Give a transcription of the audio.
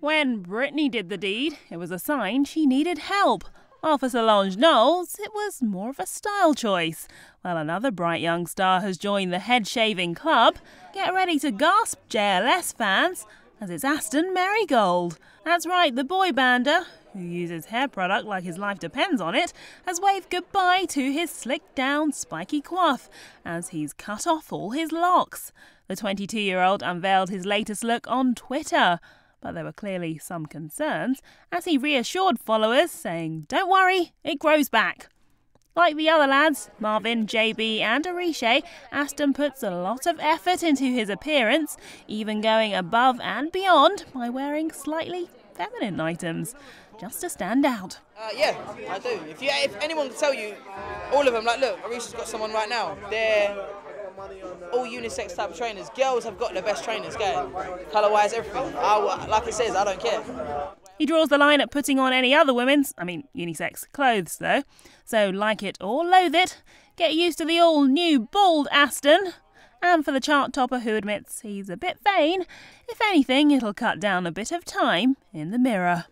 When Britney did the deed, it was a sign she needed help. While for Solange Knowles, it was more of a style choice. While another bright young star has joined the head shaving club, get ready to gasp, JLS fans, as it's Aston Merrygold. That's right, the boy bander, who uses hair product like his life depends on it, has waved goodbye to his slicked down spiky coif as he's cut off all his locks. The 22-year-old unveiled his latest look on Twitter, but there were clearly some concerns as he reassured followers, saying, "Don't worry, it grows back." Like the other lads, Marvin, JB and Ariche, Aston puts a lot of effort into his appearance, even going above and beyond by wearing slightly feminine items, just to stand out. Yeah, I do. If anyone could tell you, all of them, like, look, Ariche's got someone right now. They're all unisex type of trainers. Girls have got the best trainers going, colour-wise, everything. Like it says, I don't care. He draws the line at putting on any other women's, unisex, clothes though. So like it or loathe it, get used to the all-new bald Aston. And for the chart topper who admits he's a bit vain, if anything, it'll cut down a bit of time in the mirror.